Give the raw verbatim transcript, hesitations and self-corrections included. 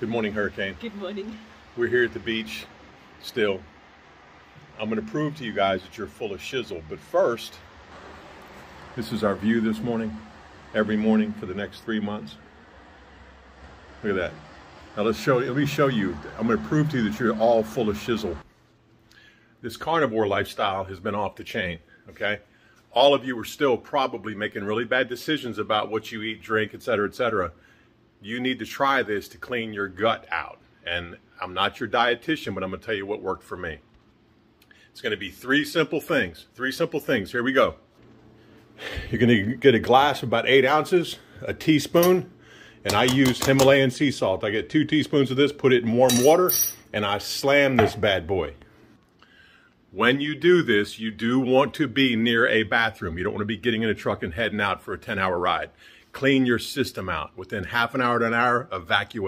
Good morning, Hurricane. Good morning. We're here at the beach still. I'm going to prove to you guys that you're full of shizzle. But first, this is our view this morning, every morning for the next three months. Look at that. Now let's show, let me show you. I'm going to prove to you that you're all full of shizzle. This carnivore lifestyle has been off the chain, okay? All of you are still probably making really bad decisions about what you eat, drink, et cetera, et cetera. You need to try this to clean your gut out. And I'm not your dietitian, but I'm going to tell you what worked for me. It's going to be three simple things. Three simple things. Here we go. You're going to get a glass of about eight ounces, a teaspoon, and I use Himalayan sea salt. I get two teaspoons of this, put it in warm water, and I slam this bad boy. When you do this, you do want to be near a bathroom. You don't want to be getting in a truck and heading out for a ten-hour ride. Clean your system out. Within half an hour to an hour, evacuate.